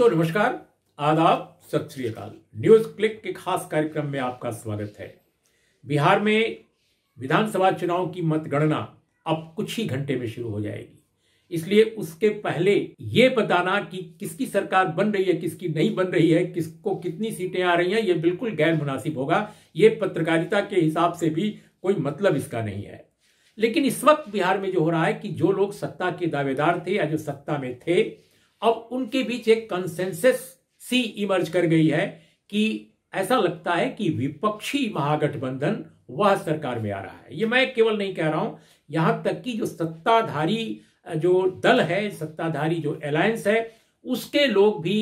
दोस्तों नमस्कार, आदाब, सत श्री अकाल। न्यूज क्लिक के खास कार्यक्रम में आपका स्वागत है। बिहार में विधानसभा चुनाव की मतगणना अब कुछ ही घंटे में शुरू हो जाएगी, इसलिए उसके पहले ये बताना कि किसकी सरकार बन रही है, किसकी नहीं बन रही है, किसको कितनी सीटें आ रही हैं, ये बिल्कुल गैर मुनासिब होगा। ये पत्रकारिता के हिसाब से भी कोई मतलब इसका नहीं है। लेकिन इस वक्त बिहार में जो हो रहा है कि जो लोग सत्ता के दावेदार थे या जो सत्ता में थे, अब उनके बीच एक कंसेंसस सी इमर्ज कर गई है कि ऐसा लगता है कि विपक्षी महागठबंधन वह सरकार में आ रहा है। ये मैं केवल नहीं कह रहा हूं, यहां तक कि जो सत्ताधारी जो दल है, सत्ताधारी जो अलायंस है, उसके लोग भी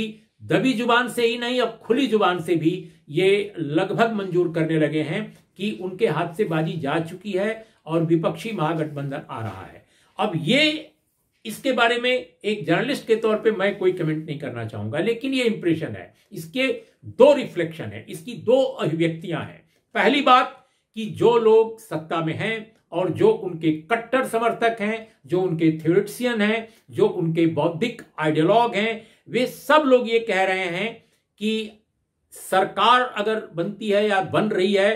दबी जुबान से ही नहीं, अब खुली जुबान से भी ये लगभग मंजूर करने लगे हैं कि उनके हाथ से बाजी जा चुकी है और विपक्षी महागठबंधन आ रहा है। अब ये इसके बारे में एक जर्नलिस्ट के तौर पे मैं कोई कमेंट नहीं करना चाहूंगा, लेकिन ये इंप्रेशन है, इसके दो रिफ्लेक्शन है, इसकी दो अभिव्यक्तियां हैं। पहली बात कि जो लोग सत्ता में हैं और जो उनके कट्टर समर्थक हैं, जो उनके थ्योरेटिशियन हैं, जो उनके बौद्धिक आइडियोलॉग हैं, वे सब लोग ये कह रहे हैं कि सरकार अगर बनती है या बन रही है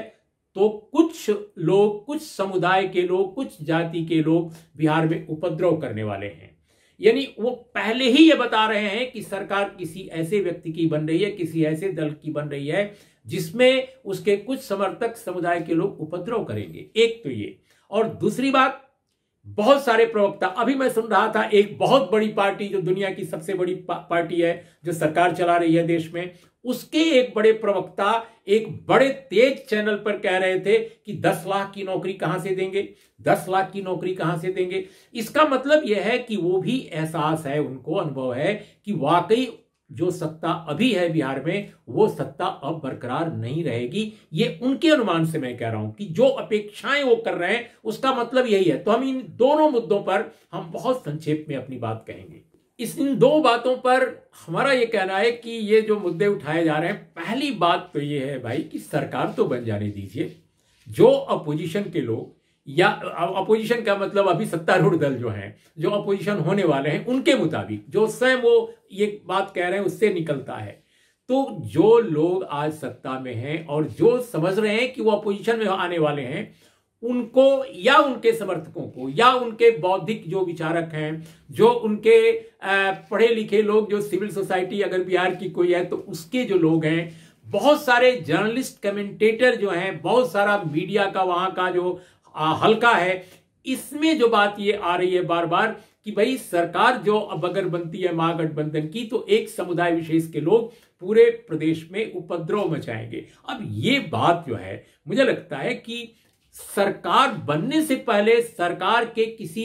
तो कुछ लोग, कुछ समुदाय के लोग, कुछ जाति के लोग बिहार में उपद्रव करने वाले हैं। यानी वो पहले ही ये बता रहे हैं कि सरकार किसी ऐसे व्यक्ति की बन रही है, किसी ऐसे दल की बन रही है जिसमें उसके कुछ समर्थक समुदाय के लोग उपद्रव करेंगे। एक तो ये, और दूसरी बात, बहुत सारे प्रवक्ता, अभी मैं सुन रहा था एक बहुत बड़ी पार्टी जो दुनिया की सबसे बड़ी पार्टी है जो सरकार चला रही है देश में, उसके एक बड़े प्रवक्ता एक बड़े तेज चैनल पर कह रहे थे कि 10 लाख की नौकरी कहां से देंगे, 10 लाख की नौकरी कहां से देंगे। इसका मतलब यह है कि वो भी एहसास है, उनको अनुभव है कि वाकई जो सत्ता अभी है बिहार में वो सत्ता अब बरकरार नहीं रहेगी। ये उनके अनुमान से मैं कह रहा हूं कि जो अपेक्षाएं वो कर रहे हैं उसका मतलब यही है। तो हम इन दोनों मुद्दों पर हम बहुत संक्षेप में अपनी बात कहेंगे। इन दो बातों पर हमारा ये कहना है कि ये जो मुद्दे उठाए जा रहे हैं, पहली बात तो ये है भाई कि सरकार तो बन जाने दीजिए। जो अपोजिशन के लोग, या अपोजिशन का मतलब अभी सत्तारूढ़ दल जो हैं, जो अपोजिशन होने वाले हैं, उनके मुताबिक जो स्वयं वो ये बात कह रहे हैं उससे निकलता है, तो जो लोग आज सत्ता में हैं और जो समझ रहे हैं कि वो अपोजिशन में आने वाले हैं, उनको या उनके समर्थकों को या उनके बौद्धिक जो विचारक हैं, जो उनके पढ़े लिखे लोग, जो सिविल सोसाइटी अगर बिहार की कोई है तो उसके जो लोग हैं, बहुत सारे जर्नलिस्ट कमेंटेटर जो हैं, बहुत सारा मीडिया का वहां का जो हल्का है, इसमें जो बात ये आ रही है बार बार कि भाई सरकार जो अब अगर बनती है महागठबंधन की तो एक समुदाय विशेष के लोग पूरे प्रदेश में उपद्रव मचाएंगे। अब ये बात जो है, मुझे लगता है कि सरकार बनने से पहले सरकार के किसी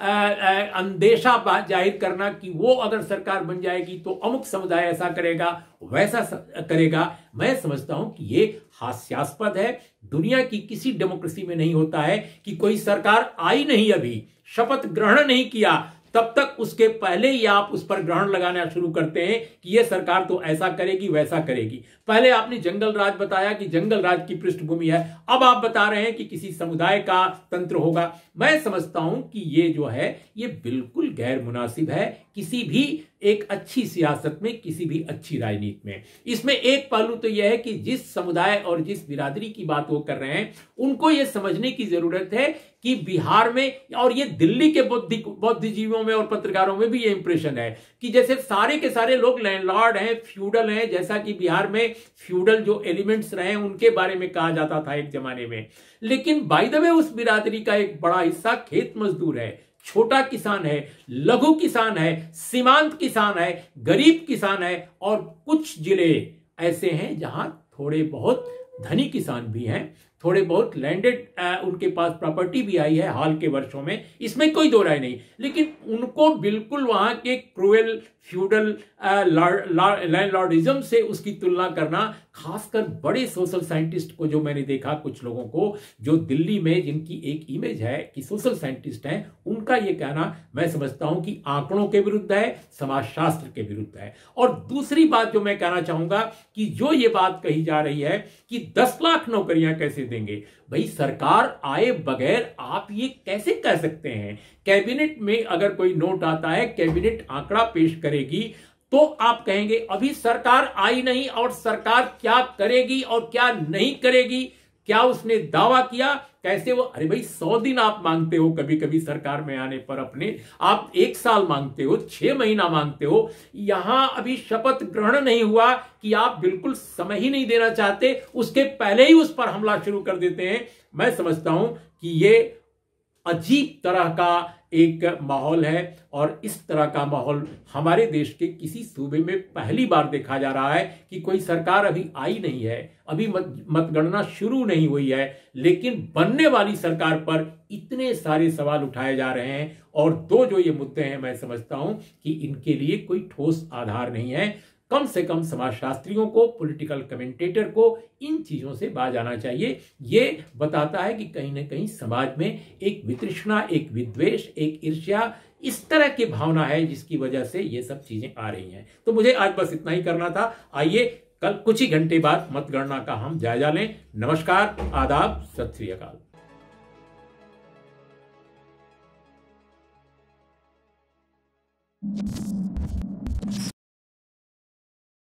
अंदेशा जाहिर करना कि वो अगर सरकार बन जाएगी तो अमुक समुदाय ऐसा करेगा, वैसा करेगा, मैं समझता हूं कि ये हास्यास्पद है। दुनिया की किसी डेमोक्रेसी में नहीं होता है कि कोई सरकार आई नहीं, अभी शपथ ग्रहण नहीं किया, तब तक उसके पहले ही आप उस पर ग्रहण लगाना शुरू करते हैं कि यह सरकार तो ऐसा करेगी, वैसा करेगी। पहले आपने जंगल राज बताया कि जंगल राज की पृष्ठभूमि है, अब आप बता रहे हैं कि किसी समुदाय का तंत्र होगा। मैं समझता हूं कि ये जो है ये बिल्कुल गैर मुनासिब है किसी भी एक अच्छी सियासत में, किसी भी अच्छी राजनीति में। इसमें एक पहलू तो यह है कि जिस समुदाय और जिस बिरादरी की बात वो कर रहे हैं, उनको यह समझने की जरूरत है कि बिहार में, और ये दिल्ली के बुद्धिजीवियों में और पत्रकारों में भी ये इंप्रेशन है कि जैसे सारे के सारे लोग लैंडलॉर्ड हैं, फ्यूडल हैं, जैसा कि बिहार में फ्यूडल जो एलिमेंट्स रहे उनके बारे में कहा जाता था एक जमाने में। लेकिन बाय द वे उस बिरादरी का एक बड़ा हिस्सा खेत मजदूर है, छोटा किसान है, लघु किसान है, सीमांत किसान है, गरीब किसान है, और कुछ जिले ऐसे हैं जहां थोड़े बहुत धनी किसान भी हैं, थोड़े बहुत लैंडेड उनके पास प्रॉपर्टी भी आई है हाल के वर्षों में, इसमें कोई दो राय नहीं। लेकिन उनको बिल्कुल वहां के क्रूएल फ्यूडल लैंडलॉर्डिज्म से उसकी तुलना करना, खासकर बड़े सोशल साइंटिस्ट को, जो मैंने देखा कुछ लोगों को जो दिल्ली में जिनकी एक इमेज है कि सोशल साइंटिस्ट हैं, उनका ये कहना मैं समझता हूं कि आंकड़ों के विरुद्ध है, समाजशास्त्र के विरुद्ध है। और दूसरी बात जो मैं कहना चाहूंगा कि जो ये बात कही जा रही है कि 10 लाख नौकरियां कैसे देंगे, भाई सरकार आए बगैर आप ये कैसे कह सकते हैं? कैबिनेट में अगर कोई नोट आता है, कैबिनेट आंकड़ा पेश करेगी तो आप कहेंगे अभी सरकार आई नहीं और सरकार क्या करेगी और क्या नहीं करेगी, क्या उसने दावा किया, कैसे वो। अरे भाई 100 दिन आप मांगते हो, कभी कभी सरकार में आने पर अपने आप 1 साल मांगते हो, 6 महीना मांगते हो। यहां अभी शपथ ग्रहण नहीं हुआ कि आप बिल्कुल समय ही नहीं देना चाहते, उसके पहले ही उस पर हमला शुरू कर देते हैं। मैं समझता हूं कि ये अजीब तरह का एक माहौल है और इस तरह का माहौल हमारे देश के किसी सूबे में पहली बार देखा जा रहा है कि कोई सरकार अभी आई नहीं है, अभी मतगणना शुरू नहीं हुई है, लेकिन बनने वाली सरकार पर इतने सारे सवाल उठाए जा रहे हैं। और दो जो ये मुद्दे हैं, मैं समझता हूं कि इनके लिए कोई ठोस आधार नहीं है। कम से कम समाजशास्त्रियों को, पॉलिटिकल कमेंटेटर को इन चीज़ों से बाज आना चाहिए। ये बताता है कि कहीं ना कहीं समाज में एक वितृष्णा, एक विद्वेष, एक ईर्ष्या, इस तरह की भावना है जिसकी वजह से ये सब चीज़ें आ रही हैं। तो मुझे आज बस इतना ही करना था। आइए कल कुछ ही घंटे बाद मतगणना का हम जायजा लें। नमस्कार, आदाब, सत श्री अकाल।